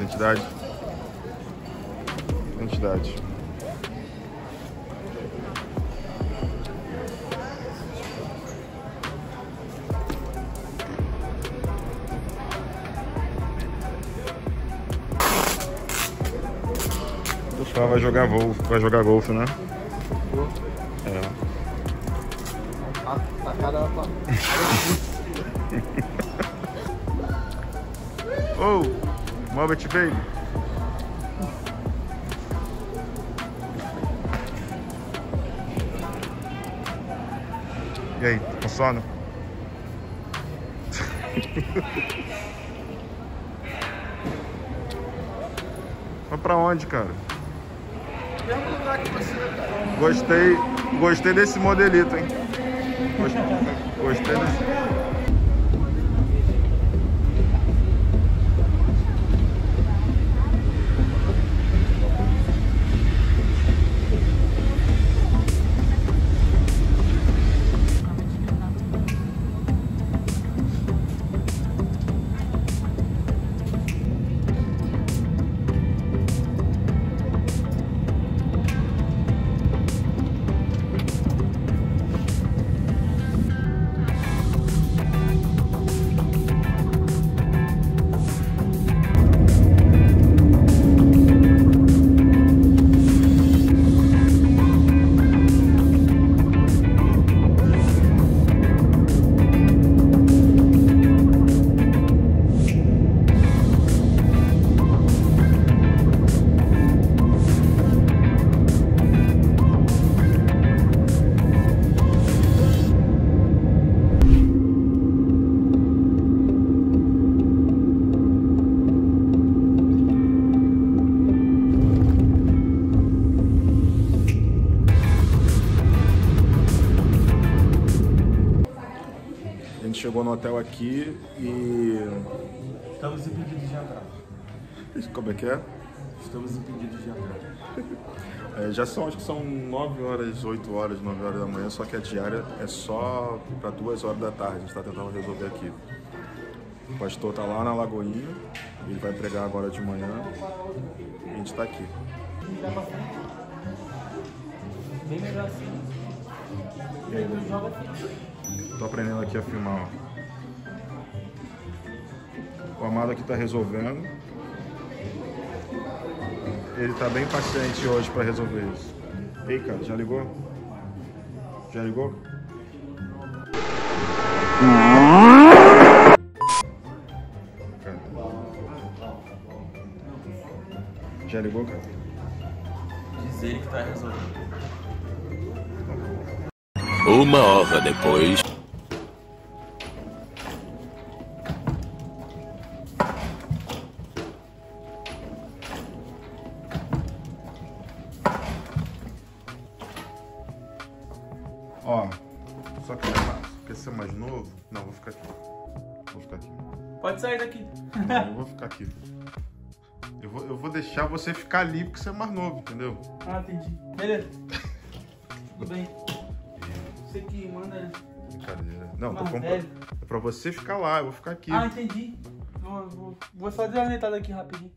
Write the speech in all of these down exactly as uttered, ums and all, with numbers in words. Identidade. Identidade. O pessoal vai jogar golfe, vai jogar golfe, né? É. Oh, move it, baby. E aí, tá com sono? Vai pra onde, cara? Gostei, gostei desse modelito, hein? Gostei, gostei desse. Chegou no hotel aqui e... Estamos impedidos de entrar. Como é que é? Estamos impedidos de entrar. É, já são, acho que são nove horas, oito horas, nove horas da manhã, só que a diária é só para duas horas da tarde. A gente está tentando resolver aqui. O pastor está lá na Lagoinha, ele vai pregar agora de manhã e a gente está aqui. Bem melhor assim. E aí, tô aprendendo aqui a filmar, ó. O Amado aqui tá resolvendo. Ele tá bem paciente hoje pra resolver isso. Ei, cara, já ligou? Já ligou? Já ligou, cara? Diz ele que tá resolvendo. Uma hora depois. Ó, só que eu faço. Quer ser mais novo? Não, vou ficar aqui. Vou ficar aqui. Pode sair daqui. Não, eu vou ficar aqui. Eu vou, eu vou deixar você ficar ali porque você é mais novo, entendeu? Ah, entendi. Beleza. Tudo bem. Você que manda... Brincadeira. Não, tô com... é pra você ficar lá, eu vou ficar aqui. Ah, entendi. Vou, vou, vou só dar uma deitada aqui rapidinho.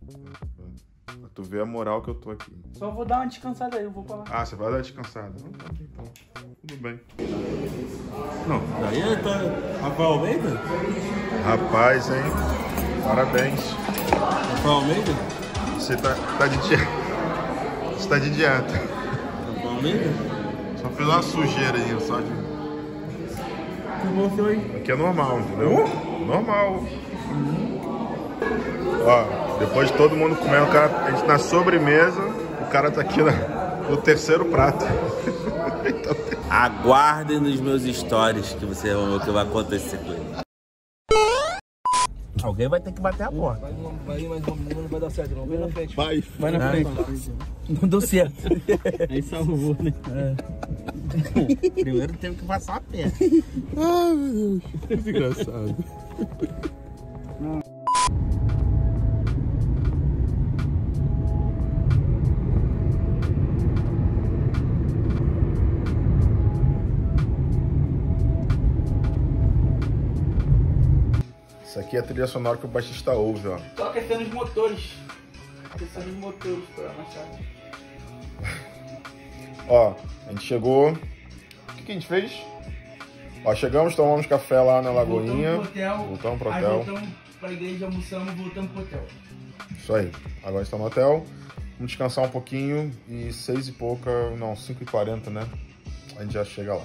Pra tu ver a moral que eu tô aqui. Só vou dar uma descansada aí, eu vou pra lá. Ah, você vai dar uma descansada? Não, tá bem, então. Tudo bem. Não. Daí é tá... Rafael Almeida? Rapaz, hein? Parabéns. Rafael Almeida? Você tá, tá de dieta. Você tá de dieta. Rafael Almeida? Só fez uma sujeira aí, só de... Aqui é normal, entendeu? Normal. Ó, depois de todo mundo comendo, o cara, a gente na sobremesa, o cara tá aqui na, no terceiro prato. Então... Aguardem nos meus stories que vocês vão ver o que vai acontecer com ele. Alguém vai ter que bater a porta. Vai, vai, vai, não vai dar certo, não. Vai na frente. Vai, vai na frente. Não deu certo. Aí salvou, né? É. Primeiro teve que passar a perna. Ai, meu Deus. Desgraçado. aqui é a trilha sonora que o baixista ouve, ó. Tô aquecendo os motores. Aquecendo os motores pra lançar. Ó, a gente chegou. O que, que a gente fez? Ó, chegamos, tomamos café lá na Lagoinha. Voltamos pro hotel. Voltamos pro hotel. Aí voltamos pra igreja, almoçamos, voltamos pro hotel. Isso aí. Agora a gente tá no hotel. Vamos descansar um pouquinho e seis e pouca, não, cinco e quarenta, né? A gente já chega lá.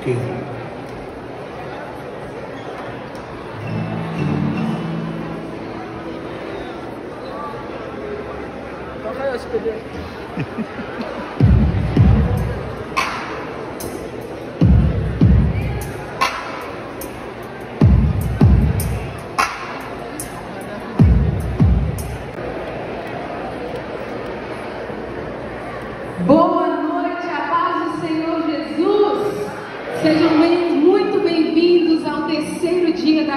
Ok. Boa noite, a paz do Senhor Jesus. Sejam bem, muito bem-vindos ao terceiro dia da...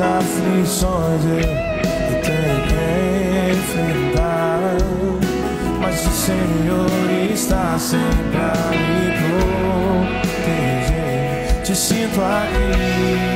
Aflições eu, eu tenho que enfrentar, mas o Senhor está sempre a me proteger. Te sinto aqui.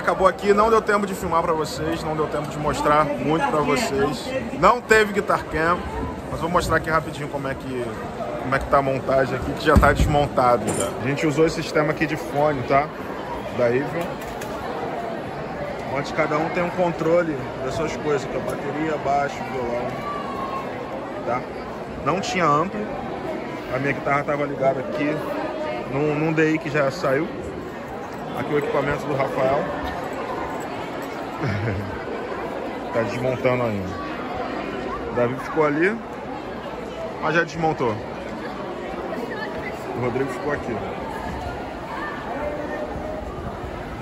Acabou aqui, não deu tempo de filmar pra vocês, não deu tempo de mostrar muito pra vocês. Não teve Guitar Camp, mas vou mostrar aqui rapidinho como é que, como é que tá a montagem aqui, que já tá desmontado. A gente usou esse sistema aqui de fone, tá? Da Avon, onde cada um tem um controle das suas coisas, que é bateria, baixo, violão. tá? Não tinha amplo. A minha guitarra tava ligada aqui num, num D I que já saiu. Aqui o equipamento do Rafael. Tá desmontando ainda. O Davi ficou ali, mas já desmontou. O Rodrigo ficou aqui.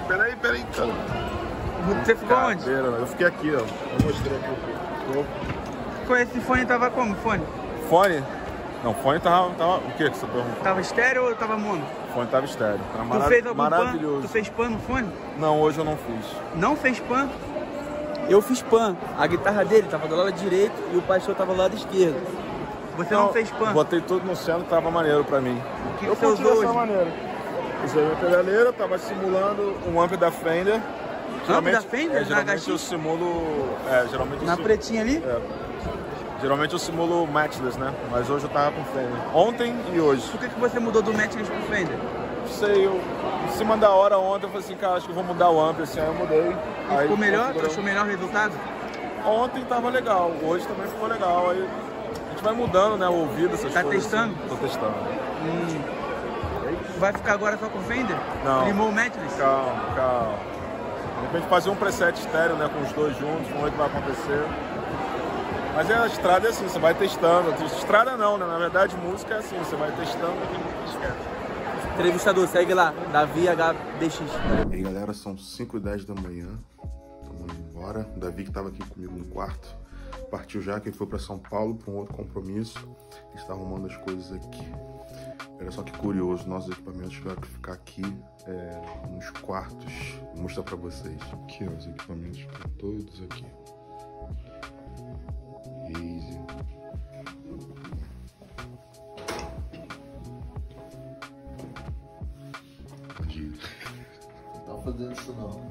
Peraí, peraí. Você ficou onde? Eu fiquei aqui, ó. Eu mostrei aqui. Esse fone tava como? Fone? Fone? Não, fone tava, tava... O que que você perguntou? Tava estéreo ou tava mono? O fone tava estéreo. Tava tu marav fez algum maravilhoso. Pan? Tu fez pan no fone? Não, hoje eu não fiz. Não fez pan? Eu fiz pan. A guitarra dele tava do lado direito e o pastor tava do lado esquerdo. Você não, não fez pan? Botei tudo no centro, tava maneiro pra mim. O que eu fiz dessa maneira? Usei minha pedaleira, tava simulando um amp da Fender. Amp da Fender? É, geralmente eu simulo... É, geralmente eu Na simulo, pretinha ali? É. Geralmente eu simulo Matchless, né? Mas hoje eu tava com Fender. Ontem e hoje. Por que que você mudou do Matchless pro Fender? Não sei, eu... Em cima da hora ontem eu falei assim, cara, acho que eu vou mudar o amp, assim, aí eu mudei. E aí ficou melhor? Tu achou melhor o resultado? Ontem tava legal, hoje também ficou legal. Aí a gente vai mudando, né, o ouvido, essas tá coisas. Tá testando? Assim. Tô testando. Hum. Vai ficar agora só com Fender? Não. Limou o Matchless? Calma, calma. De repente fazer um preset estéreo, né, com os dois juntos, como é que vai acontecer. Mas a estrada é assim, você vai testando. Estrada não, né? Na verdade, música é assim, você vai testando e esquece. Entrevistador, segue lá, Davi H D X. E aí, galera, são cinco e dez da manhã. Estamos indo embora. O Davi, que estava aqui comigo no quarto, partiu já, que ele foi para São Paulo para um outro compromisso. A gente está arrumando as coisas aqui. Olha só que curioso, nossos equipamentos tiveram que ficar aqui é, nos quartos. Vou mostrar para vocês. Aqui, ó, os equipamentos estão todos aqui. Easy. Não tá fazendo isso não.